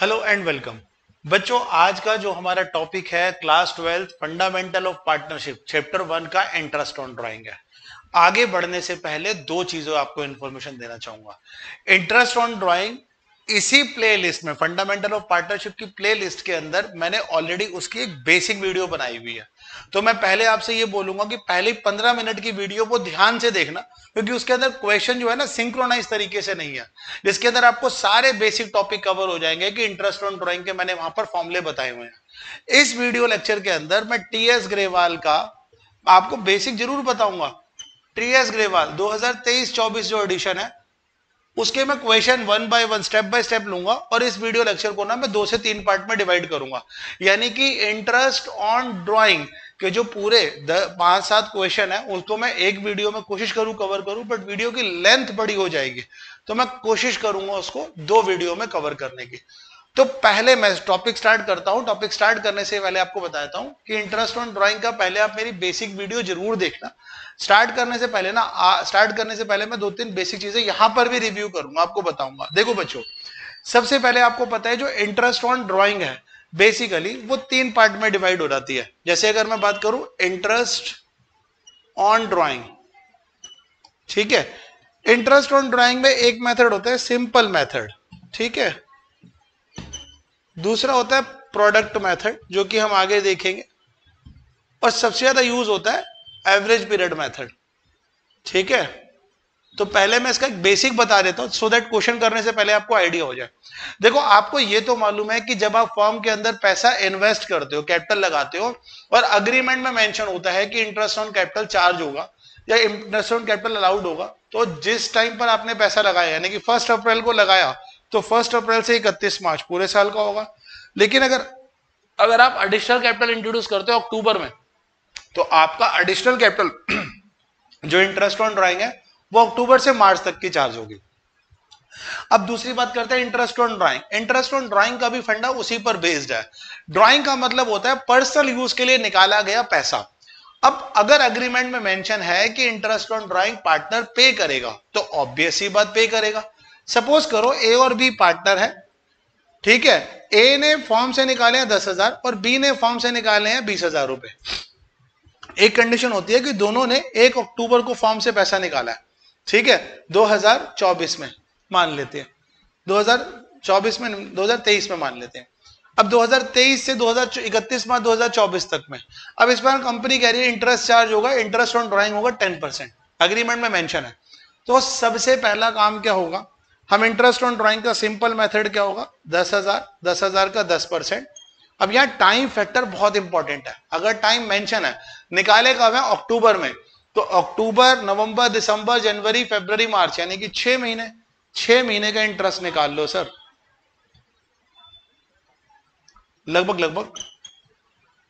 Hello and welcome बच्चों, आज का जो हमारा टॉपिक है class 12 fundamental of partnership chapter 1 का इंटरेस्ट ऑन ड्राइंग है। आगे बढ़ने से पहले दो चीजों आपको इंफॉर्मेशन देना चाहूंगा। इंटरेस्ट ऑन ड्राइंग इसी प्लेलिस्ट में, फंडामेंटल ऑफ पार्टनरशिप की प्लेलिस्ट के अंदर मैंने ऑलरेडी उसकी एक बेसिक वीडियो बनाई हुई है। तो मैं पहले आपसे ये बोलूंगा कि पहले 15 मिनट की वीडियो को ध्यान से देखना, क्योंकि उसके अंदर क्वेश्चन जो है ना सिंक्रोनाइज तरीके से नहीं है, जिसके अंदर आपको सारे बेसिक टॉपिक कवर हो जाएंगे कि इंटरेस्ट ऑन ड्राइंग के मैंने वहां पर फॉर्मूले बताए हुए हैं। इस वीडियो लेक्चर के अंदर मैं टीएस ग्रेवाल का आपको बेसिक जरूर बताऊंगा। टीएस ग्रेवाल 2023-24 जो एडिशन है उसके मैं क्वेश्चन 1 by 1 स्टेप लूंगा और इस वीडियो लेक्चर को ना मैं 2 से 3 पार्ट में डिवाइड करूंगा। यानी कि इंटरेस्ट ऑन ड्राइंग के जो पूरे 5-7 क्वेश्चन है उसको मैं एक वीडियो में कोशिश करूं कवर करूं, बट वीडियो की लेंथ बड़ी हो जाएगी तो मैं कोशिश करूंगा उसको 2 वीडियो में कवर करने की। तो पहले मैं टॉपिक स्टार्ट करता हूं। टॉपिक स्टार्ट करने से पहले आपको बताता हूं कि इंटरेस्ट ऑन ड्राइंग का पहले आप मेरी बेसिक वीडियो जरूर देखना। स्टार्ट करने से पहले मैं 2-3 बेसिक चीजें यहां पर भी रिव्यू करूंगा, आपको बताऊंगा। देखो बच्चों, सबसे पहले आपको पता है जो इंटरेस्ट ऑन ड्राइंग है बेसिकली वो 3 पार्ट में डिवाइड हो जाती है। जैसे अगर मैं बात करूं इंटरेस्ट ऑन ड्राइंग, ठीक है, इंटरेस्ट ऑन ड्राइंग में एक मेथड होता है सिंपल मेथड, ठीक है, दूसरा होता है प्रोडक्ट मेथड जो कि हम आगे देखेंगे, और सबसे ज्यादा यूज होता है एवरेज पीरियड मेथड, ठीक है। तो पहले मैं इसका एक बेसिक बता देता हूं सो दैट क्वेश्चन करने से पहले आपको आइडिया हो जाए। देखो, आपको ये तो मालूम है कि जब आप फर्म के अंदर पैसा इन्वेस्ट करते हो, कैपिटल लगाते हो, और अग्रीमेंट में मेंशन होता है कि इंटरेस्ट ऑन कैपिटल चार्ज होगा या इंटरेस्ट ऑन कैपिटल अलाउड होगा, तो जिस टाइम पर आपने पैसा लगाया यानी कि 1 अप्रैल को लगाया तो 1 अप्रैल से 31 मार्च पूरे साल का होगा। लेकिन अगर आप एडिशनल कैपिटल इंट्रोड्यूस करते हो अक्टूबर में, तो आपका एडिशनल कैपिटल जो इंटरेस्ट ऑन ड्राइंग है वो अक्टूबर से मार्च तक की चार्ज होगी। अब दूसरी बात करते हैं interest on drawing. Interest on drawing का भी फंडा उसी पर बेस्ड है। ड्राइंग का मतलब होता है पर्सनल यूज के लिए निकाला गया पैसा। अब अगर अग्रीमेंट में मेंशन है कि इंटरेस्ट ऑन ड्राइंग पार्टनर पे करेगा तो ऑब्वियस सी बात पे करेगा। सपोज करो ए और बी पार्टनर है, ठीक है, ए ने फॉर्म से निकाले हैं 10,000 और बी ने फॉर्म से निकाले हैं 20,000 रुपए। एक कंडीशन होती है कि दोनों ने 1 अक्टूबर को फॉर्म से पैसा निकाला है, ठीक है, 2024 में मान लेते हैं, 2023 में मान लेते हैं। अब 2023 से 31 मार्च 2024 तक में, अब इस बार कंपनी कह रही है इंटरेस्ट चार्ज होगा, इंटरेस्ट ऑन ड्राइंग होगा 10%, अग्रीमेंट में मेंशन है। तो सबसे पहला काम क्या होगा, हम इंटरेस्ट ऑन ड्राइंग का सिंपल मेथड क्या होगा, 10,000 का 10%। अब यहाँ टाइम फैक्टर बहुत इंपॉर्टेंट है। अगर टाइम मेंशन है, निकाले कब है, अक्टूबर में, तो अक्टूबर, नवंबर, दिसंबर, जनवरी, फरवरी, मार्च, यानी कि 6 महीने का इंटरेस्ट निकाल लो सर, लगभग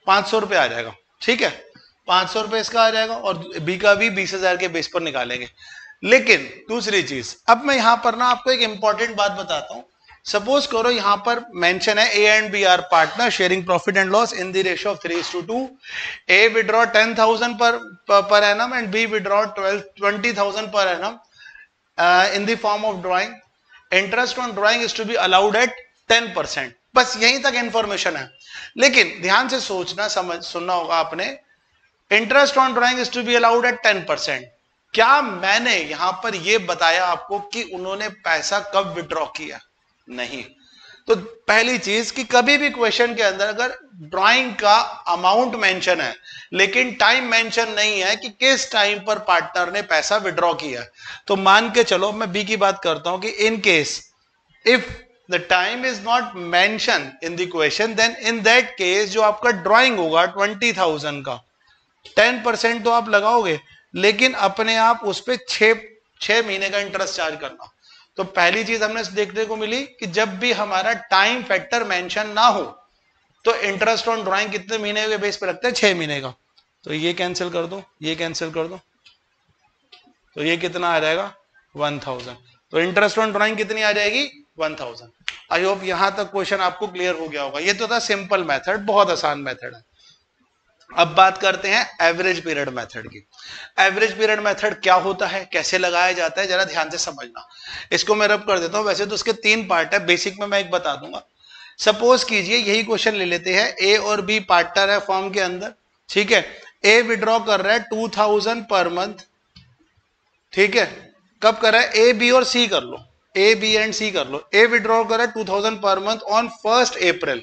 500 रुपए आ जाएगा, ठीक है, 500 रुपए इसका आ जाएगा, और बी का भी 20,000 के बेस पर निकालेंगे। लेकिन दूसरी चीज, अब मैं यहां पर ना आपको एक इंपॉर्टेंट बात बताता हूं। सपोज करो यहां पर मेंशन है A and B are partner sharing profit and loss in the ratio of 3:2। A withdraw 10,000 per annum and B withdraw 20,000 per annum in the form of drawing. Interest on drawing is to be allowed at 10%। बस यहीं तक information है। लेकिन ध्यान से सुनना होगा आपने, interest on drawing is to be allowed at 10%। क्या मैंने यहां पर यह बताया आपको कि उन्होंने पैसा कब विड्रॉ किया? नहीं। तो पहली चीज कि कभी भी क्वेश्चन के अंदर अगर ड्राइंग का अमाउंट मेंशन है लेकिन टाइम मेंशन नहीं है कि किस टाइम पर पार्टनर ने पैसा विड्रॉ किया, तो मान के चलो, मैं बी की बात करता हूं कि in case if the time is not mention in the question, then in that case जो आपका ड्राइंग होगा 20,000 का 10% तो आप लगाओगे, लेकिन अपने आप उस पर 6 महीने का इंटरेस्ट चार्ज करना। तो पहली चीज हमने देखने को मिली कि जब भी हमारा टाइम फैक्टर मेंशन ना हो तो इंटरेस्ट ऑन ड्राइंग कितने महीने के बेस पर रखते हैं, 6 महीने का। तो ये कैंसिल कर दो, ये कैंसिल कर दो, तो ये कितना आ जाएगा 1,000। तो इंटरेस्ट ऑन ड्राइंग कितनी आ जाएगी 1,000। आई होप यहां तक क्वेश्चन आपको क्लियर हो गया होगा। ये तो था सिंपल मेथड, बहुत आसान मेथड है। अब बात करते हैं एवरेज पीरियड मेथड की। एवरेज पीरियड मेथड क्या होता है, कैसे लगाया जाता है, जरा ध्यान से समझना। इसको मैं रब कर देता हूं। वैसे तो उसके 3 पार्ट है, बेसिक में मैं एक बता दूंगा। सपोज कीजिए यही क्वेश्चन ले लेते हैं, ए और बी पार्टनर है फॉर्म के अंदर, ठीक है। ए विड्रॉ कर रहा है 2000 पर मंथ, ठीक है। कब कर रहा है? ए बी और सी कर लो, ए बी एंड सी कर लो। ए विड्रॉ कर रहा है 2000 per month on 1 April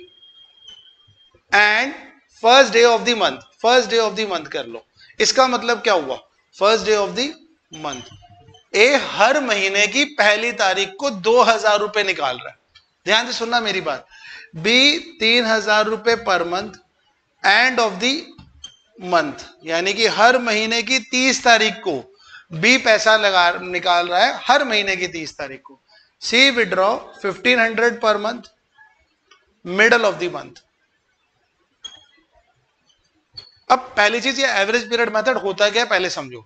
and first day of the month, first day of the month कर लो। इसका मतलब क्या हुआ? First day of the month A हर महीने की पहली तारीख को 2000 रुपए निकाल रहा है। ध्यान से सुनना मेरी बात। बी 3000 रुपए per month end of the month, यानी कि हर महीने की 30 तारीख को बी पैसा लगा निकाल रहा है, हर महीने की 30 तारीख को। C withdraw 1500 per month middle of the month. अब पहली चीज, ये एवरेज पीरियड मेथड होता क्या है पहले समझो।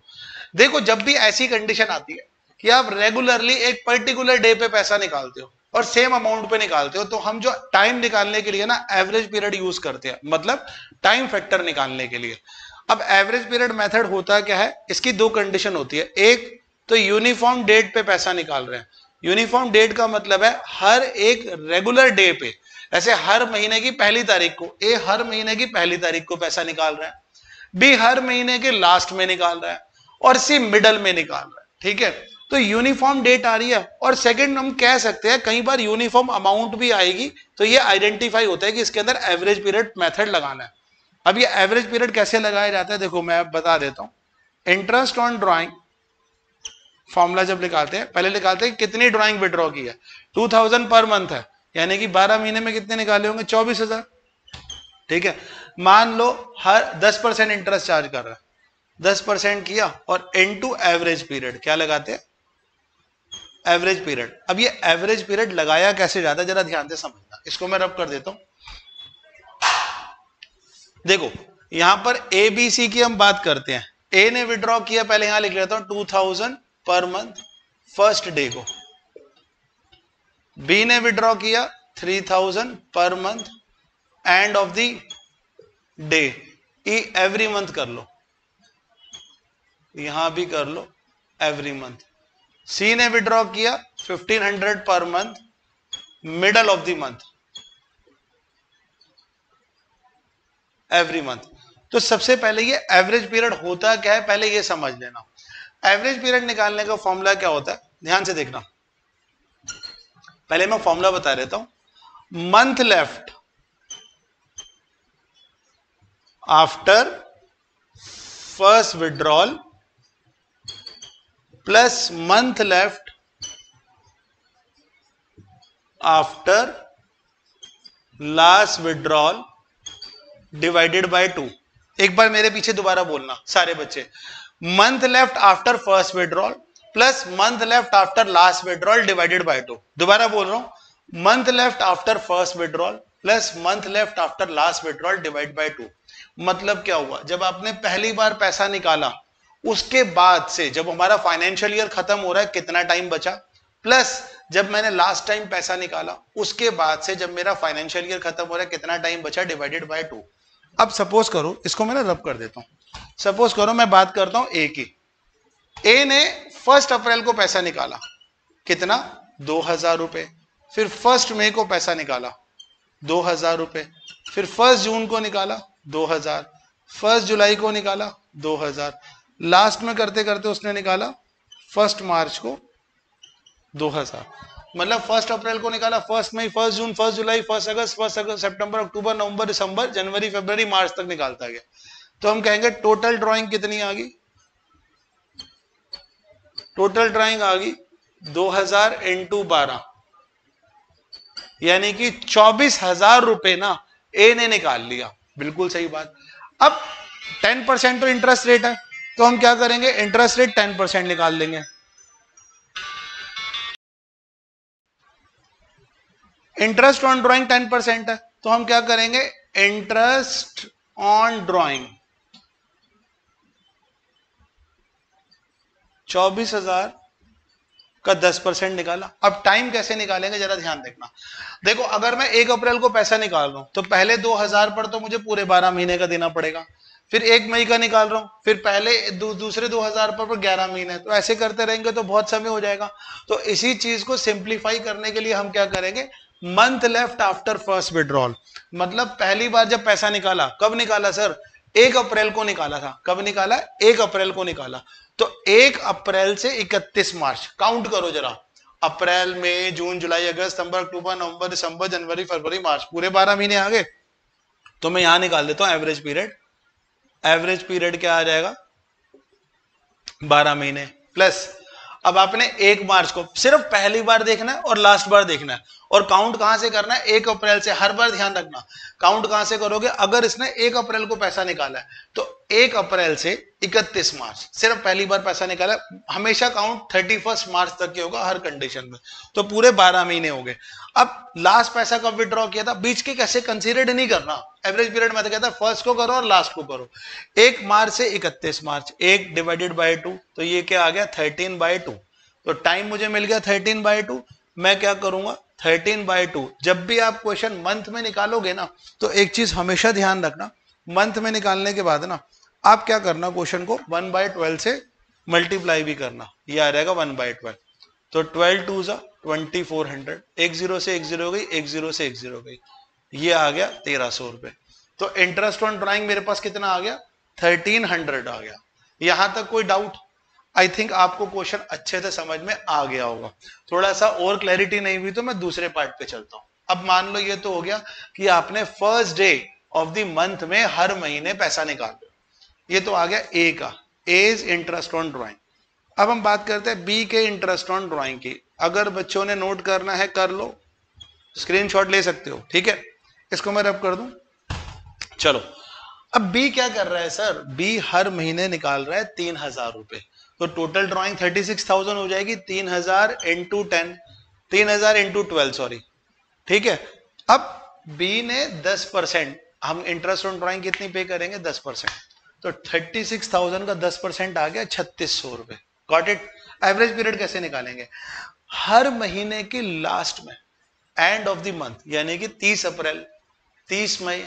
देखो, जब भी ऐसी कंडीशन आती है कि आप रेगुलरली एक पर्टिकुलर डे पे पैसा निकालते हो और सेम अमाउंट पे निकालते हो, तो हम जो टाइम निकालने के लिए ना एवरेज पीरियड यूज करते हैं, मतलब टाइम फैक्टर निकालने के लिए। अब एवरेज पीरियड मेथड होता क्या है? इसकी दो कंडीशन होती है। एक तो यूनिफॉर्म डेट पे पैसा निकाल रहे हैं। यूनिफॉर्म डेट का मतलब है हर एक रेगुलर डे पे, ऐसे हर महीने की पहली तारीख को। ए हर महीने की पहली तारीख को पैसा निकाल रहा है, बी हर महीने के लास्ट में निकाल रहा है और सी मिडल में निकाल रहा है, ठीक है। तो यूनिफॉर्म डेट आ रही है। और सेकंड, हम कह सकते हैं कई बार यूनिफॉर्म अमाउंट भी आएगी, तो ये आइडेंटिफाई होता है कि इसके अंदर एवरेज पीरियड मेथड लगाना है। अब ये एवरेज पीरियड कैसे लगाया जाता है, देखो मैं बता देता हूं। इंटरेस्ट ऑन ड्रॉइंग फॉर्मूला जब निकालते हैं, पहले निकालते हैं कितनी ड्रॉइंग विड्रॉ की है। 2000 पर मंथ है, यानी कि 12 महीने में कितने निकाले होंगे? 24000, ठीक है। मान लो हर 10% इंटरेस्ट चार्ज कर रहा है, 10% किया और इनटू एवरेज पीरियड क्या लगाते हैं? Average period. अब ये एवरेज पीरियड लगाया कैसे जाता है, जरा ध्यान से समझना। इसको मैं रब कर देता हूं। देखो यहां पर ए बी सी की हम बात करते हैं। ए ने विड्रॉ किया, पहले यहां लिख लेता हूं 2000 पर मंथ फर्स्ट डे को। बी ने विड्रॉ किया 3000 per month end of the day. Every month कर लो, यहां भी कर लो एवरी मंथ। सी ने विड्रॉ किया 1500 per month middle of the month, every month. तो सबसे पहले ये एवरेज पीरियड होता क्या है पहले ये समझ लेना। एवरेज पीरियड निकालने का फॉर्मूला क्या होता है, ध्यान से देखना। पहले मैं फॉर्मूला बता देता हूं। Month left after first withdrawal plus month left after last withdrawal divided by 2। एक बार मेरे पीछे दोबारा बोलना सारे बच्चे। Month left after first withdrawal plus month left after last withdrawal divided by 2। दोबारा बोल रहा हूं, month left after first withdrawal plus month left after last withdrawal divide by 2। मतलब क्या हुआ, जब आपने पहली बार पैसा निकाला उसके बाद से जब हमारा फाइनेंशियल ईयर खत्म हो रहा है कितना टाइम बचा, प्लस जब मैंने लास्ट टाइम पैसा निकाला उसके बाद से जब मेरा फाइनेंशियल ईयर खत्म हो रहा है कितना टाइम बचा, डिवाइडेड बाय 2। अब सपोज करो, इसको मैं रब कर देता हूं। सपोज करो मैं बात करता हूं ए की। ए ने 1 अप्रैल को पैसा निकाला, कितना? 2000 रुपए। फिर 1 मई को पैसा निकाला 2000 रुपए। फिर 1 जून को निकाला 2000। 1 जुलाई को निकाला 2000। लास्ट में करते करते उसने निकाला 1 मार्च को 2000। मतलब 1 अप्रैल को निकाला, 1 मई, 1 जून, 1 जुलाई, 1 अगस्त, 1 सितंबर, अक्टूबर, नवंबर, दिसंबर, जनवरी, फरवरी, मार्च तक निकालता गया। तो हम कहेंगे टोटल ड्रॉइंग कितनी आ गई? टोटल ड्राइंग आ गई 2000 × 12, यानी कि 24000 रुपए ना ए ने निकाल लिया। बिल्कुल सही बात। अब 10% तो इंटरेस्ट रेट है, तो हम क्या करेंगे? इंटरेस्ट रेट 10% निकाल लेंगे। इंटरेस्ट ऑन ड्राइंग 10% है, तो हम क्या करेंगे? इंटरेस्ट ऑन ड्राइंग 24000 का 10% निकाला। अब टाइम कैसे निकालेंगे जरा ध्यान देखना। देखो, अगर मैं 1 अप्रैल को पैसा निकाल रहा हूं तो पहले 2000 पर तो मुझे पूरे 12 महीने का देना पड़ेगा। फिर 1 मई का निकाल रहा हूं, फिर पहले दूसरे 2000 पर 11 महीने। तो ऐसे करते रहेंगे तो बहुत समय हो जाएगा। तो इसी चीज को सिंप्लीफाई करने के लिए हम क्या करेंगे? Month left after first withdrawal, मतलब पहली बार जब पैसा निकाला, कब निकाला सर? 1 अप्रैल को निकाला था। कब निकाला? 1 अप्रैल को निकाला। तो 1 अप्रैल से 31 मार्च काउंट करो जरा, अप्रैल मई जून जुलाई अगस्त सितंबर अक्टूबर नवंबर दिसंबर जनवरी फरवरी मार्च, पूरे 12 महीने आ गए। तो मैं यहां निकाल देता हूं एवरेज पीरियड। एवरेज पीरियड क्या आ जाएगा? 12 महीने प्लस। अब आपने 1 मार्च को सिर्फ पहली बार देखना है और लास्ट बार देखना है, और काउंट कहां से करना है? 1 अप्रैल से। हर बार ध्यान रखना काउंट कहां से करोगे। अगर इसने 1 अप्रैल को पैसा निकाला है तो 1 अप्रैल से 31 मार्च सिर्फ पहली बार पैसा निकाला है। हमेशा काउंट 31 मार्च तक ही होगा हर कंडीशन में। तो पूरे 12 महीने हो गए। अब लास्ट पैसा कब विड्रॉ किया था, बीच के कैसे कंसीडर नहीं करना। एवरेज पीरियड में तो कहता है फर्स्ट को करो और लास्ट को करो। 1 मार्च से 31 मार्च, 1 डिवाइडेड बाई 2, तो ये क्या आ गया? 13/2। तो टाइम मुझे मिल गया 13/2। मैं क्या करूंगा? 13/2। जब भी आप क्वेश्चन मंथ में निकालोगे ना, तो एक चीज हमेशा ध्यान रखना, मंथ में निकालने के बाद ना आप क्या करना, क्वेश्चन को 1/12 से मल्टीप्लाई भी करना। ये आ जाएगा 1/12। तो 12×2 = 2400। 10 से 10 गई, 10 से 10 गई, ये आ गया 1300 रुपए। तो इंटरेस्ट ऑन ड्राइंग मेरे पास कितना आ गया? 1300 आ गया। यहां तक कोई डाउट? आई थिंक आपको क्वेश्चन अच्छे से समझ में आ गया होगा। थोड़ा सा और क्लैरिटी नहीं हुई तो मैं दूसरे पार्ट पे चलता हूं। अब मान लो ये तो हो गया कि आपने first day of the month में हर महीने पैसा निकाल लिया। ये तो आ गया ए का, A is interest on drawing. अब हम बात करते हैं बी के इंटरेस्ट ऑन ड्राइंग की। अगर बच्चों ने नोट करना है कर लो, स्क्रीनशॉट ले सकते हो, ठीक है। इसको मैं रब कर दूं। चलो, अब बी क्या कर रहा है सर? बी हर महीने निकाल रहा है 3000 रुपए। तो टोटल ड्राइंग 36,000 हो जाएगी। 3000 × 12, सॉरी, ठीक है। अब बी ने 10%, हम इंटरेस्ट ऑन ड्राइंग कितनी पे करेंगे? 10%। तो 36,000 का 10% आ गया 3600 रुपए। Got it. एवरेज पीरियड कैसे निकालेंगे? हर महीने की लास्ट में, एंड ऑफ द मंथ, यानी कि 30 अप्रैल, 30 मई,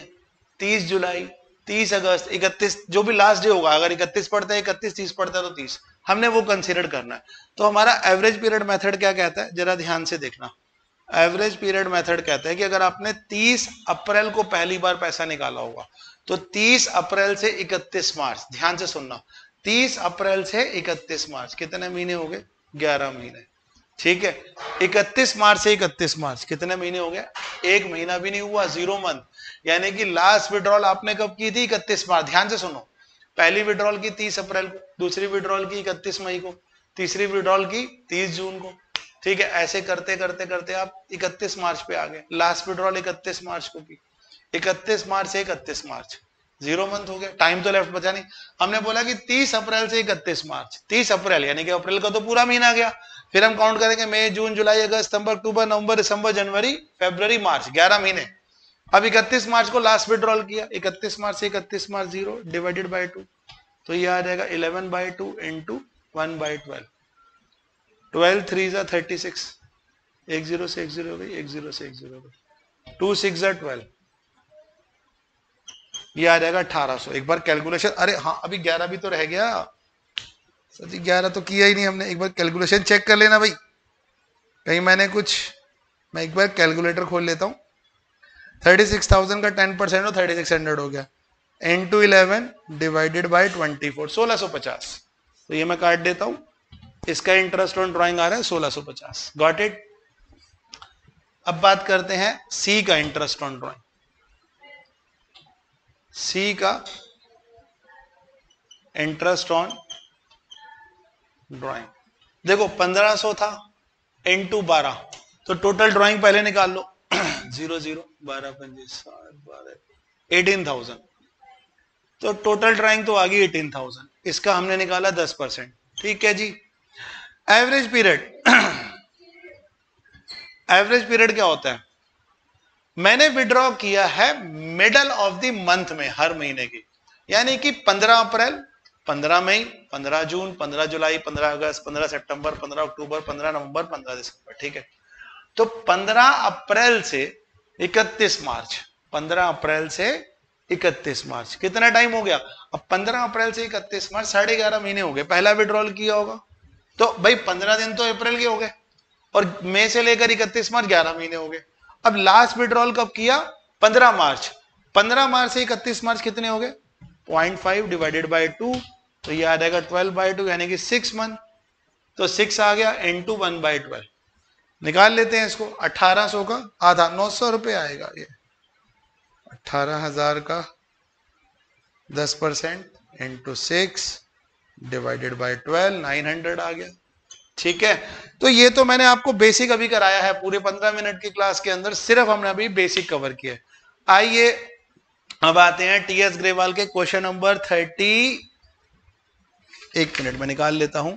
30 जुलाई, 30 अगस्त, 31, जो भी लास्ट डे होगा, अगर 31 पड़ता है, 31 30 पड़ता है, तो 30 हमने वो कंसीडर करना है। तो हमारा एवरेज पीरियड मेथड क्या कहता है, जरा ध्यान से देखना। एवरेज पीरियड मेथड कहता है कि अगर आपने 30 अप्रैल को पहली बार पैसा निकाला होगा, तो 30 अप्रैल से 31 मार्च, ध्यान से सुनना, 30 अप्रैल से 31 मार्च कितने महीने हो गए? 11 महीने, ठीक है। 31 मार्च से 31 मार्च कितने महीने हो गया? 1 महीना भी नहीं हुआ, 0 मंथ। यानी कि लास्ट विड्रॉल आपने कब की थी? 31 मार्च। ध्यान से सुनो, पहली विड्रॉल की 30 अप्रैल को, दूसरी विड्रॉल की 31 मई को, तीसरी विड्रॉल की 30 जून को, ठीक है। ऐसे करते करते करते आप 31 मार्च पे आ गए। लास्ट विड्रॉल 31 मार्च को की। 31 मार्च से 31 मार्च 0 मंथ हो गया। टाइम तो लेफ्ट बचा नहीं। हमने बोला कि 30 अप्रैल से 31 मार्च, 30 अप्रैल यानी कि अप्रैल का तो पूरा महीना आ गया। फिर हम काउंट करेंगे मई जून जुलाई अगस्त सितंबर अक्टूबर नवंबर दिसंबर जनवरी फरवरी मार्च, 11 महीने। अब 31 मार्च को लास्ट विड्रॉल किया। 31 मार्च से 31 मार्च 0 डिवाइडेड बाई 2, तो ये आ जाएगा 11/2 × 1/12। 12×3 = 36, 10 से 10 हो गई, 10 से 10 हो गई, 2×6 = 12, ये आ जाएगा 1800। एक बार कैलकुलेशन, अरे हाँ अभी 11 भी तो रह गया, 11 तो किया ही नहीं हमने। एक बार कैलकुलेशन चेक कर लेना भाई, कहीं मैंने कुछ, मैं एक बार कैलकुलेटर खोल लेता हूँ। 36,000 का 10% हो, 3600 हो गया, × 11 डिवाइडेड बाई 24, 1650। तो ये मैं काट देता हूँ, इसका इंटरेस्ट ऑन ड्राइंग आ रहा है 1650। Got it. अब बात करते हैं सी का इंटरेस्ट ऑन ड्राइंग। सी का इंटरेस्ट ऑन ड्राइंग देखो, 1500 था × 12, तो टोटल ड्राइंग पहले निकाल लो। 0 0 12 5 7 12, 18,000। तो टोटल ड्राइंग तो आ गई 18,000। इसका हमने निकाला 10%, ठीक है जी। एवरेज पीरियड, एवरेज पीरियड क्या होता है? मैंने विड्रॉ किया है मिडल ऑफ द मंथ में हर महीने की, यानी कि 15 अप्रैल, 15 मई, 15 जून, 15 जुलाई, 15 अगस्त, 15 सितंबर, 15 अक्टूबर, 15 नवंबर, 15 दिसंबर, ठीक है। तो 15 अप्रैल से 31 मार्च, 15 अप्रैल से 31 मार्च कितना टाइम हो गया? अब 15 अप्रैल से 31 मार्च 11.5 महीने हो गए। पहला विड्रॉल किया होगा तो भाई 15 दिन तो अप्रैल के हो गए, और मई से लेकर 31 मार्च 11 महीने हो गए। अब लास्ट विड्रॉल कब किया? 15 मार्च। 15 मार्च से 31 मार्च कितने हो गए? 0.5 डिवाइडेड बाय 2, तो ये आ जाएगा 12 बाय 2 यानी कि 6 मंथ, तो 6 आ गया इनटू 1 बाय 12। निकाल लेते हैं इसको, 1800 का आधा 900 रुपये आएगा, ये 18,000 का 10% इंटू 6 डिवाइडेड बाय 12, 900 आ गया। ठीक है, तो ये तो मैंने आपको बेसिक अभी कराया है, पूरे 15 मिनट की क्लास के अंदर सिर्फ हमने अभी बेसिक कवर किया है। आइए अब आते हैं टीएस ग्रेवाल के क्वेश्चन नंबर 30। एक मिनट में निकाल लेता हूं।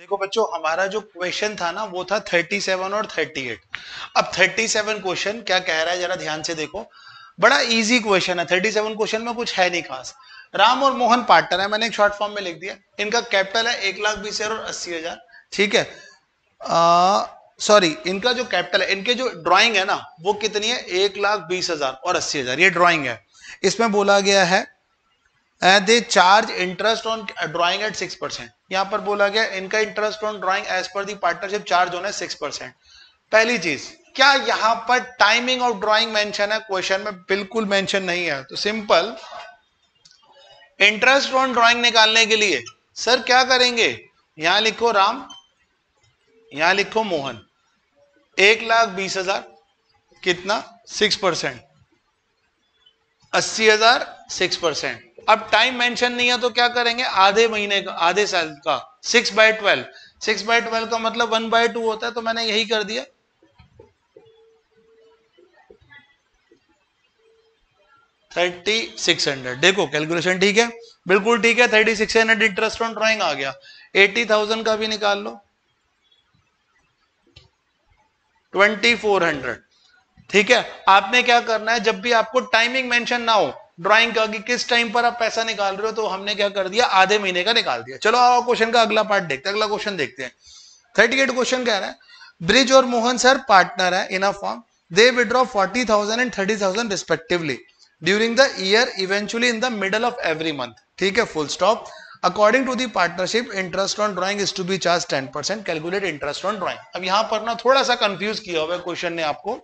देखो बच्चों, हमारा जो क्वेश्चन था ना वो था 37 और 38। अब 37 क्वेश्चन क्या कह रहा है जरा ध्यान से देखो, बड़ा इजी क्वेश्चन है। 37 क्वेश्चन में कुछ है नहीं खास। राम और मोहन पार्टनर है, मैंने एक शॉर्ट फॉर्म में लिख दिया। इनका कैपिटल है 1,20,000 और 80,000। ठीक है, सॉरी, इनका जो कैपिटल है, इनके जो ड्राइंग है ना वो कितनी है? 1,20,000 और 80,000, ये ड्राइंग है। इसमें बोला गया है they charge interest on drawing at 6%। यहाँ पर बोला गया इनका interest on drawing as per the partnership charge होना है 6%। पहली चीज, क्या यहाँ पर टाइमिंग ऑफ ड्राइंग मेंशन है? क्वेश्चन में बिल्कुल मेंशन नहीं है। तो सिंपल इंटरेस्ट ऑन ड्राइंग निकालने के लिए सर क्या करेंगे, यहां लिखो राम, यहां लिखो मोहन। 1,20,000 कितना? 6%, 80,000 6%। अब टाइम मेंशन नहीं है तो क्या करेंगे, आधे महीने का, आधे साल का 6/12। 6/12 का मतलब 1/2 होता है, तो मैंने यही कर दिया। देखो कैलकुलेशन ठीक है, बिल्कुल ठीक है। 3600 इंटरेस्ट ऑन ड्राइंग आ गया। 80,000 का भी निकाल लो, 2,400। ठीक है, आपने क्या करना है, जब भी आपको टाइमिंग मेंशन ना हो ड्राइंग का कि किस टाइम पर आप पैसा निकाल रहे हो, तो हमने क्या कर दिया, आधे महीने का निकाल दिया। चलो आओ क्वेश्चन का अगला पार्ट देखते हैं। अगला क्वेश्चन देखते हैं, 38 क्वेश्चन कह रहा है ब्रिज और मोहन सर पार्टनर है in a firm, they withdraw 40,000 and 30,000 respectively during the year eventually in the middle of every month. ठीक है, full stop. According to the partnership, interest on drawing is to be charged 10%. Calculate interest on drawing. अब यहाँ पर ना थोड़ा सा confuse किया हुआ है क्वेश्चन ने आपको।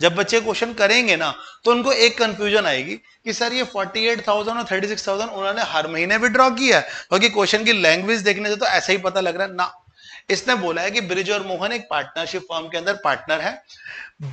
जब बच्चे क्वेश्चन करेंगे ना तो उनको एक कंफ्यूजन आएगी कि सर ये 48,000 और 36,000 उन्होंने हर महीने विड्रॉ किया है, क्योंकि क्वेश्चन की लैंग्वेज देखने से तो ऐसा ही पता लग रहा है ना। इसने बोला है कि ब्रिज और मोहन एक पार्टनरशिप फर्म के अंदर पार्टनर है।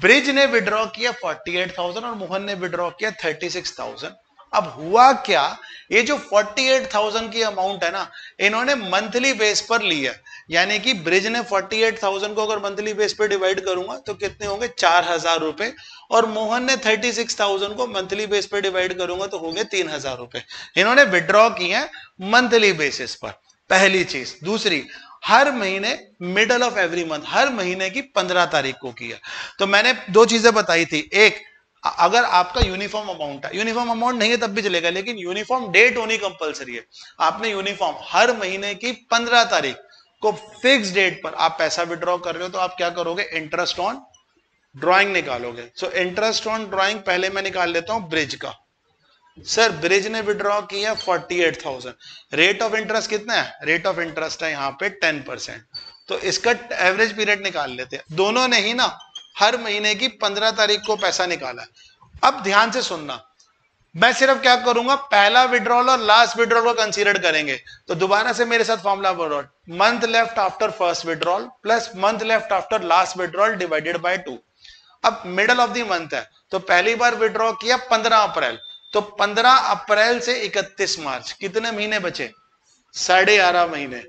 ब्रिज ने विड्रॉ किया 48,000 और मोहन ने विड्रॉ किया 36,000। अब हुआ क्या, ये जो 48,000 की अमाउंट है ना इन्होंने मंथली बेस पर लिया, यानी कि ब्रिज ने 48,000 को अगर मंथली बेस पर डिवाइड करूंगा तो कितने होंगे? 4,000 रुपए। और मोहन ने 36,000 को मंथली बेस पर डिवाइड करूंगा तो होंगे 3,000 रुपए। इन्होंने विड्रॉ किए हैं मंथली बेसिस पर, पहली चीज। दूसरी, हर महीने मिडल ऑफ एवरी मंथ, हर महीने की 15 तारीख को किया। तो मैंने दो चीजें बताई थी, एक अगर आपका यूनिफॉर्म अमाउंट है, यूनिफॉर्म अमाउंट नहीं है तब भी चलेगा, लेकिन यूनिफॉर्म डेट होनी कंपलसरी है। आपने यूनिफॉर्म हर महीने की 15 तारीख को फिक्स डेट पर आप पैसा विड्रॉ कर रहे हो, तो आप क्या करोगे, इंटरेस्ट ऑन ड्रॉइंग निकालोगे। सो इंटरेस्ट ऑन ड्रॉइंग पहले मैं निकाल लेता हूं ब्रिज का। सर ब्रिज ने विड्रॉ किया 48,000, रेट ऑफ इंटरेस्ट कितना है? रेट ऑफ इंटरेस्ट है यहाँ पे 10%, तो इसका एवरेज पीरियड निकाल लेते हैं। दोनों ने ही ना हर महीने की 15 तारीख को पैसा निकाला। अब ध्यान से सुनना, मैं सिर्फ क्या करूंगा, पहला विड्रॉल और लास्ट विड्रॉल को कंसीडर करेंगे। तो दोबारा से मेरे साथ फॉर्मूला बोलो, month left after first withdrawal plus month left after last withdrawal divided by 2। अब मिडल ऑफ द मंथ है, तो पहली बार विड्रॉ किया 15 अप्रैल, तो 15 अप्रैल से 31 मार्च कितने महीने बचे? 11.5 महीने।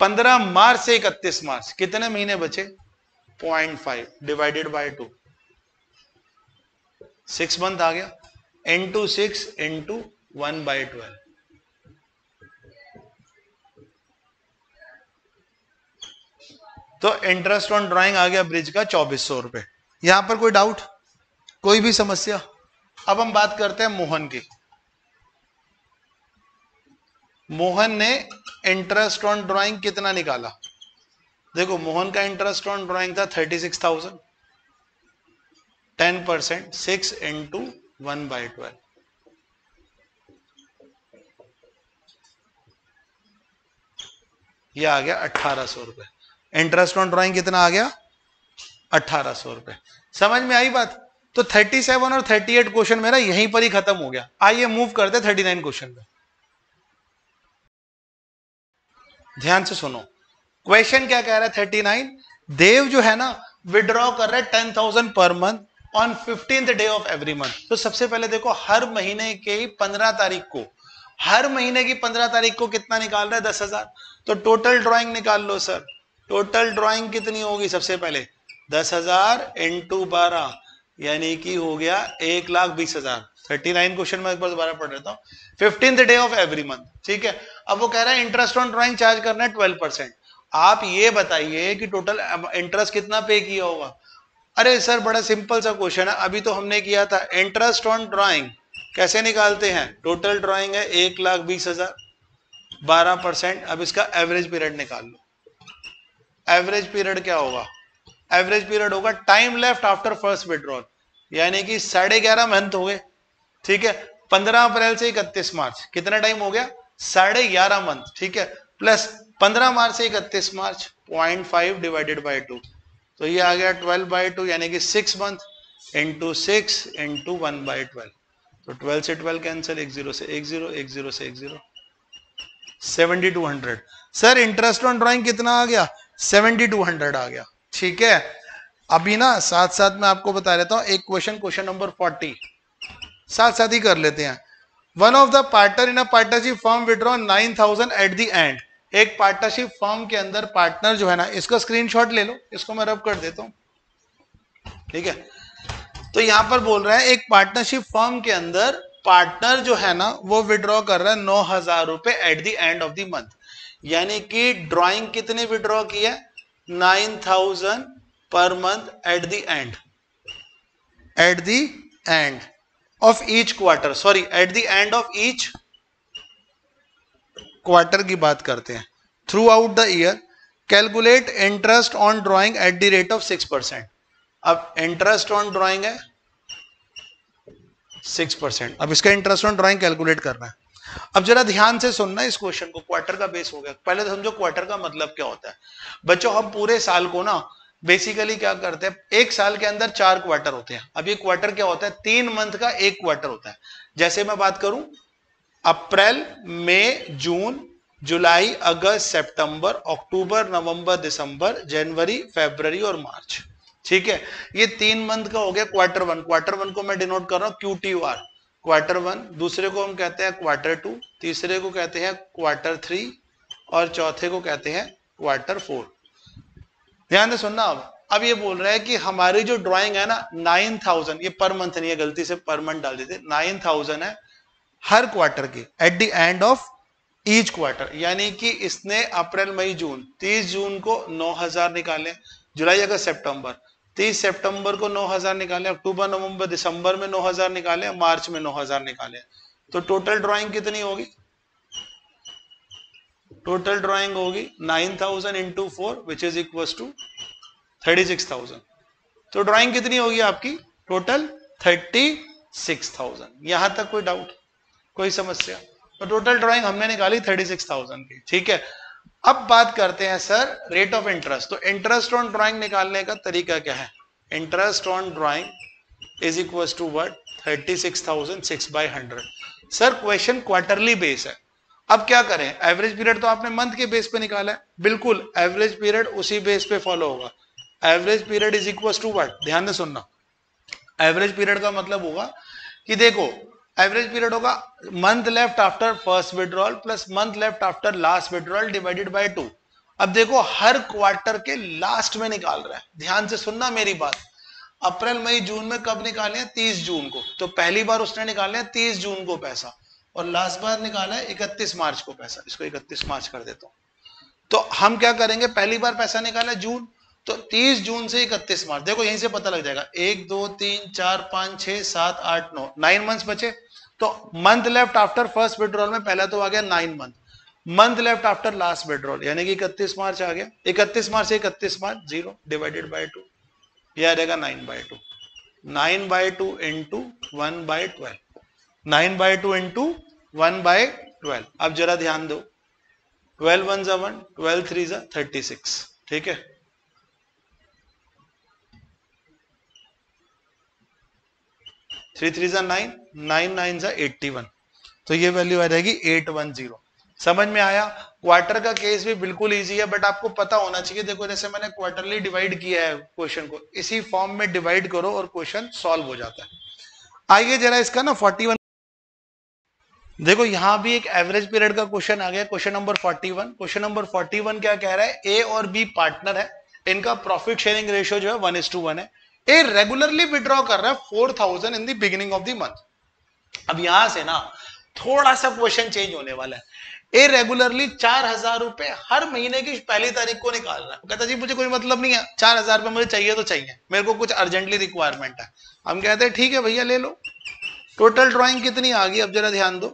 15 मार्च से 31 मार्च कितने महीने बचे? 0.5 डिवाइडेड बाय 2, 6 मंथ आ गया, इनटू 6 इनटू 1 बाय 12। तो इंटरेस्ट ऑन ड्राइंग आ गया ब्रिज का 2,400 रुपए। यहां पर कोई डाउट, कोई भी समस्या? अब हम बात करते हैं मोहन की। मोहन ने इंटरेस्ट ऑन ड्राइंग कितना निकाला? देखो मोहन का इंटरेस्ट ऑन ड्राइंग था 36,000, 10%, 6 इंटू 1 बाय 12। यह आ गया 1,800 रुपए। इंटरेस्ट ऑन ड्राइंग कितना आ गया? 1800 रुपए। समझ में आई बात? तो 37 और 38 क्वेश्चन मेरा यहीं पर ही खत्म हो गया। आइए मूव करते 39 क्वेश्चन पे। ध्यान से सुनो, क्वेश्चन क्या कह रहा है 39, देव जो है ना विड्रॉ कर रहे 10,000 per month on 15th day of every month. तो सबसे पहले देखो हर महीने के 15 तारीख को, हर महीने की 15 तारीख को कितना निकाल रहा है 10,000। तो टोटल ड्राइंग निकाल लो सर, टोटल ड्राइंग कितनी होगी? सबसे पहले 10,000 × 12 यानी कि हो गया 1,20,000। 39 क्वेश्चन मैं एक बार दोबारा पढ़ लेता हूँ, 15th day of every month. ठीक है, अब वो कह रहा है इंटरेस्ट ऑन ड्राइंग चार्ज करना है 12%। आप ये बताइए कि टोटल इंटरेस्ट कितना पे किया होगा? अरे सर बड़ा सिंपल सा क्वेश्चन है, अभी तो हमने किया था। इंटरेस्ट ऑन ड्राइंग कैसे निकालते हैं? टोटल ड्राइंग है 1,20,000, 12%। अब इसका एवरेज पीरियड निकाल लो। एवरेज पीरियड क्या होगा? एवरेज पीरियड होगा time left after first withdrawal, यानी कि 11.5 महीने हो गए। ठीक है, 15 अप्रैल से 31 मार्च कितना टाइम हो गया? 11.5 महीने। ठीक है, प्लस 15 मार्च से 31 मार्च 0.5 डिवाइडेड बाई 2, तो ये आ गया 12/2 यानी कि 6 मंथ इंटू 6 इंटू 1/12। तो 12 से 12 कैंसिल, 1 0 से 1 0 1 0 से 1 0, 7200। सर इंटरेस्ट ऑन ड्राइंग कितना आ गया? 7200 आ गया। ठीक है, अभी ना साथ साथ में आपको बता देता हूं एक क्वेश्चन, क्वेश्चन नंबर 40 साथ साथ ही कर लेते हैं। One of the partner in a partnership firm withdraw 9,000 at the end. एक पार्टनरशिप फर्म के अंदर पार्टनर जो है ना, इसका स्क्रीनशॉट ले लो, इसको मैं रब कर देता हूं। ठीक है, तो यहां पर बोल रहा है एक पार्टनरशिप फर्म के अंदर पार्टनर जो है ना वो विड्रॉ कर रहा है 9,000 रुपए at the end of the month, यानी कि ड्रॉइंग कितने विड्रॉ किया? 9,000 per month at the end, at the end of each quarter, sorry at the end of each quarter की बात करते हैं। Throughout the year calculate interest on drawing at the rate of 6%। अब interest on drawing है 6%। अब इसका interest on drawing calculate करना है। अब जरा ध्यान से सुनना इस क्वेश्चन को, क्वार्टर का बेस हो गया। पहले तो समझो क्वार्टर का मतलब क्या होता है। बच्चों हम पूरे साल को ना बेसिकली क्या करते हैं, एक साल के अंदर 4 क्वार्टर होते हैं। अब ये क्वार्टर क्या होता है? 3 मंथ का 1 क्वार्टर होता है। जैसे मैं बात करूं अप्रैल, मई, जून, जुलाई, अगस्त, सितंबर, अक्टूबर, नवंबर, दिसंबर, जनवरी, फरवरी और मार्च। ठीक है, ये 3 मंथ का हो गया क्वार्टर वन। क्वार्टर वन को मैं डिनोट कर रहा हूँ QTR, क्वार्टर वन। दूसरे को हम कहते हैं क्वार्टर टू, तीसरे को कहते हैं क्वार्टर थ्री और चौथे को कहते हैं क्वार्टर फोर। ध्यान से सुनना। अब ये बोल रहा है कि हमारी जो ड्राइंग है ना 9,000, ये पर मंथ नहीं है, गलती से पर मंथ डाल देते, 9,000 है हर क्वार्टर की at the end of each quarter. यानी कि इसने अप्रैल, मई, जून, 30 जून को 9,000 निकाले, जुलाई, अगस्त, सितंबर, 30 सितंबर को 9,000 निकाले, अक्टूबर, नवंबर, दिसंबर में 9,000 निकाले, मार्च में 9,000 निकाले। तो टोटल ड्राइंग कितनी होगी? टोटल ड्राइंग होगी 9,000 × 4 विच इज इक्वल्स टू 36,000। तो ड्राइंग कितनी होगी आपकी? टोटल 36,000। यहां तक कोई डाउट, कोई समस्या? तो टोटल ड्राइंग हमने निकाली 36,000 की। ठीक है, अब बात करते हैं सर रेट ऑफ इंटरेस्ट। तो इंटरेस्ट ऑन ड्राइंग निकालने का तरीका क्या है? Interest on drawing is equal to what? 36,000 6/100। Sir question quarterly base है, अब क्या करें? एवरेज पीरियड तो आपने मंथ के बेस पे निकाला है, बिल्कुल एवरेज पीरियड उसी बेस पे फॉलो होगा। Average period is equal to what? ध्यान से सुनना, एवरेज पीरियड का मतलब होगा कि देखो एवरेज पीरियड होगा month left after first withdrawal plus month left after last withdrawal divided by 2। अब देखो हर क्वार्टर के लास्ट में निकाल रहा है। ध्यान से सुनना मेरी बात, अप्रैल, मई, जून में कब निकाले हैं? 30 जून को। तो पहली बार उसने निकाले हैं 30 जून को पैसा और लास्ट बार निकाला है 31 मार्च को पैसा। इसको 31 मार्च कर देता हूँ। तो हम क्या करेंगे, पहली बार पैसा निकाला जून, तो 30 जून से 31 मार्च देखो यहीं से पता लग जाएगा। 1 2 3 4 5 6 7 8 9, 9 मंथ्स बचे। तो month left after first withdrawal में पहला तो आ गया 9 month, month left after last withdrawal यानी कि 31 मार्च आ गया। 31 मार्च से 31 मार्च 0 डिवाइडेड बाय 2, यह आ जाएगा 9/2। 9/2 × 1/12, 9/2 × 1/12। अब जरा ध्यान दो, 12 1 1, 12 3 36। ठीक है, 3 3 9, 9 9 81, तो ये वैल्यू आ जाएगी 810। समझ में आया। क्वार्टर का केस भी बिल्कुल इजी है, बट आपको पता होना चाहिए। देखो जैसे मैंने क्वार्टरली डिवाइड किया है क्वेश्चन को, इसी फॉर्म में डिवाइड करो और क्वेश्चन सॉल्व हो जाता है। आइए जरा इसका ना 41, देखो यहाँ भी एक एवरेज पीरियड का क्वेश्चन आ गया, क्वेश्चन नंबर 41। क्वेश्चन नंबर 41 क्या कह रहा है, ए और बी पार्टनर है, इनका प्रॉफिट शेयरिंग रेशियो जो है 1:1 है। ए रेगुलरली विड्रॉ कर रहा है 4000 in the beginning of the month. अब यहां से ना थोड़ा सा क्वेश्चन चेंज होने वाला है। ए रेगुलरली 4000 रुपए हर महीने की पहली तारीख को निकाल रहा है। कहता जी मुझे कोई मतलब नहीं है, 4000 रुपए मुझे चाहिए तो चाहिए, मेरे को कुछ अर्जेंटली रिक्वायरमेंट है। हम कहते हैं ठीक है भैया ले लो। टोटल ड्रॉइंग कितनी आ गई, अब जरा ध्यान दो,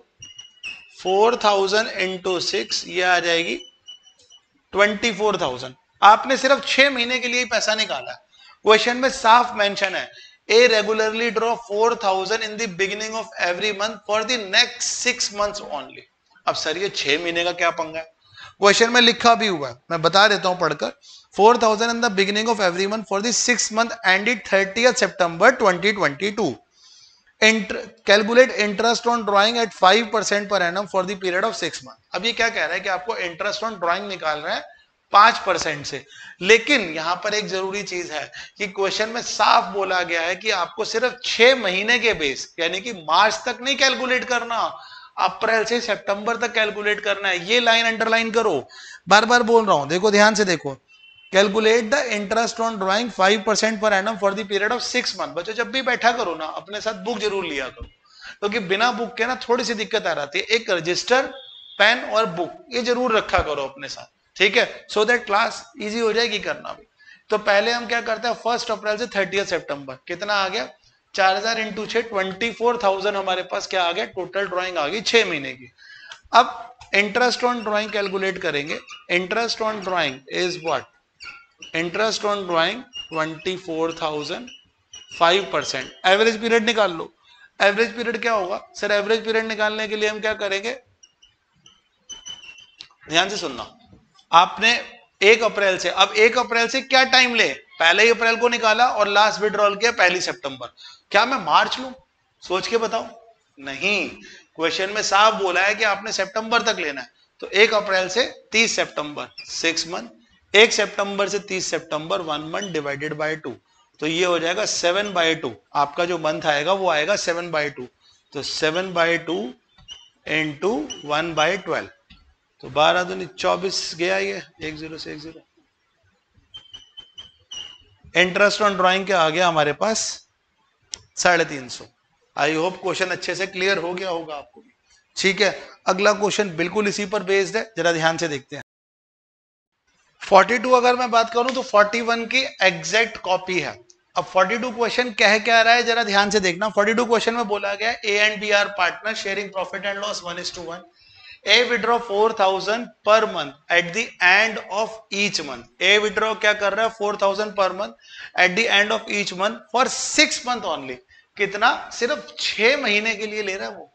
4000 × 6 ये आ जाएगी 24000। आपने सिर्फ 6 महीने के लिए पैसा निकाला। क्वेश्चन में साफ मेंशन है, A regularly draw 4000 in the beginning of every month for the next 6 months only. अब सर ये 6 महीने का क्या पंगा है, क्वेश्चन में लिखा भी हुआ है, मैं बता देता हूं पढ़कर, 4000 in the beginning of every month for the 6th month ended 30th September 2022। Calculate interest on drawing at 5% per annum for the period of 6 month। अब ये क्या कह रहा है कि आपको इंटरेस्ट ऑन ड्रॉइंग निकाल रहे हैं 5% से। लेकिन यहाँ पर एक जरूरी चीज है कि क्वेश्चन में साफ बोला गया है कि आपको सिर्फ 6 महीने के बेस, यानी कि मार्च तक नहीं कैलकुलेट करना, अप्रैल से सितंबर तक कैलकुलेट करना है। ये लाइन अंडरलाइन करो, बार बार बोल रहा हूं, देखो ध्यान से देखो, calculate the interest on drawing 5% per annum for the period of 6 month। बच्चों जब भी बैठा करो ना अपने साथ बुक जरूर लिया करो, क्योंकि बिना बुक के ना थोड़ी सी दिक्कत आ जाती है। एक रजिस्टर, पेन और बुक ये जरूर रखा करो अपने साथ, ठीक है, सो दैट क्लास इजी हो जाएगी करना भी। तो पहले हम क्या करते हैं, 1 अप्रैल से 30th September, कितना आ गया, 4000 × 6 24000 हमारे पास क्या आ गया, टोटल ड्राइंग आ गई 6 महीने की। अब इंटरेस्ट ऑन ड्राइंग कैलकुलेट करेंगे। Interest on drawing is what, interest on drawing 24000, 5%, average period निकाल लो। एवरेज पीरियड क्या होगा सर, एवरेज पीरियड निकालने के लिए हम क्या करेंगे, ध्यान से सुनना, आपने 1 अप्रैल से, अब 1 अप्रैल से क्या टाइम ले, पहले ही अप्रैल को निकाला और लास्ट विड्रॉल किया 1 सितंबर। क्या मैं मार्च लूं, सोच के बताओ, नहीं, क्वेश्चन में साफ बोला है कि आपने सितंबर तक लेना है। तो 1 अप्रैल से 30 सितंबर 6 month, 1 सितंबर से 30 सितंबर 1 month डिवाइडेड बाय 2, तो ये हो जाएगा 7/2। आपका जो मंथ आएगा वो आएगा 7/2, तो 7/2 इंटू 1/12, तो 12 दूनी 24 गया, ये 10 से 10। इंटरेस्ट ऑन ड्राइंग क्या आ गया हमारे पास, 350। आई होप क्वेश्चन अच्छे से क्लियर हो गया होगा आपको, ठीक है। अगला क्वेश्चन बिल्कुल इसी पर बेस्ड है, जरा ध्यान से देखते हैं। 42 अगर मैं बात करूं तो 41 की एग्जैक्ट कॉपी है। अब 42 क्वेश्चन क्या रहा है, जरा ध्यान से देखना। 42 क्वेश्चन में बोला गया A and B are partner sharing profit and loss 1:1। A withdraw 4000 per month at the end of each month. A withdraw क्या कर रहा है, 4000 per month at the end of each month for 6 month only. कितना, सिर्फ 6 महीने के लिए ले रहा है वो,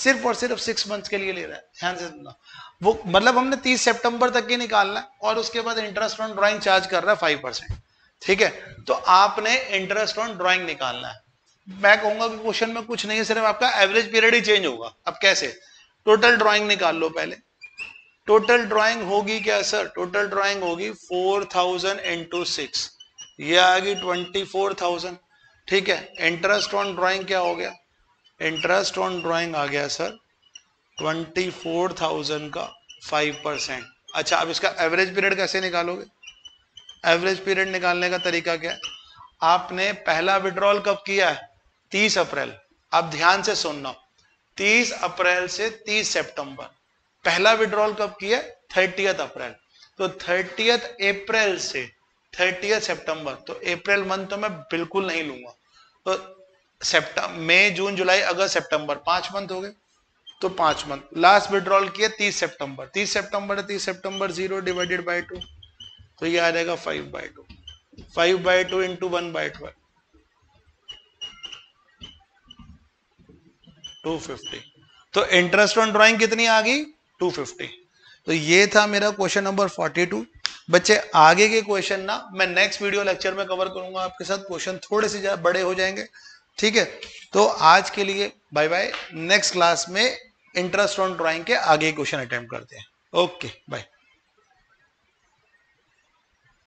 सिर्फ और सिर्फ 6 months के लिए ले रहा है। ध्यान से सुनना, वो मतलब हमने 30 सितंबर तक ही निकालना है और उसके बाद इंटरेस्ट ऑन ड्राइंग चार्ज कर रहा है 5%, ठीक है। तो आपने इंटरेस्ट ऑन ड्राइंग निकालना है। मैं कहूंगा कि क्वेश्चन में कुछ नहीं है, सिर्फ आपका एवरेज पीरियड ही चेंज होगा। अब कैसे, टोटल ड्राइंग निकाल लो पहले। टोटल ड्राइंग होगी क्या सर, टोटल ड्राइंग होगी 4000 × 6, ये आ गई 24000, ठीक है। इंटरेस्ट ऑन ड्राइंग क्या हो गया, इंटरेस्ट ऑन ड्राइंग आ गया सर 24000 का 5%। अच्छा, अब इसका एवरेज पीरियड कैसे निकालोगे, एवरेज पीरियड निकालने का तरीका क्या है, आपने पहला विड्रॉल कब किया है, 30 अप्रैल। अब ध्यान से सुनना, 30 अप्रैल से 30 सितंबर, पहला विड्रॉल कब किया, 30th अप्रैल, तो 30th अप्रैल से 30th सितंबर, तो अप्रैल मंथ तो मैं बिल्कुल नहीं लूंगा। तो सितंबर, मई, जून, जुलाई, अगस्त, सितंबर, 5 मंथ हो गए, तो 5 मंथ। लास्ट विड्रॉल किया 30 सितंबर, 30 सितंबर, 30 सितंबर 0 डिवाइडेड बाय 2, तो ये आ जाएगा 5/2, 5/2 इंटू 1/12, 250। तो इंटरेस्ट ऑन ड्राइंग कितनी आ गई, 250। तो ये था मेरा क्वेश्चन नंबर 42। बच्चे आगे के क्वेश्चन ना मैं नेक्स्ट वीडियो लेक्चर में कवर करूंगा आपके साथ, क्वेश्चन थोड़े से बड़े हो जाएंगे, ठीक है, तो आज के लिए बाय बाय, नेक्स्ट क्लास में इंटरेस्ट ऑन ड्राइंग के आगे क्वेश्चन अटेम्प्ट करते हैं। Okay bye.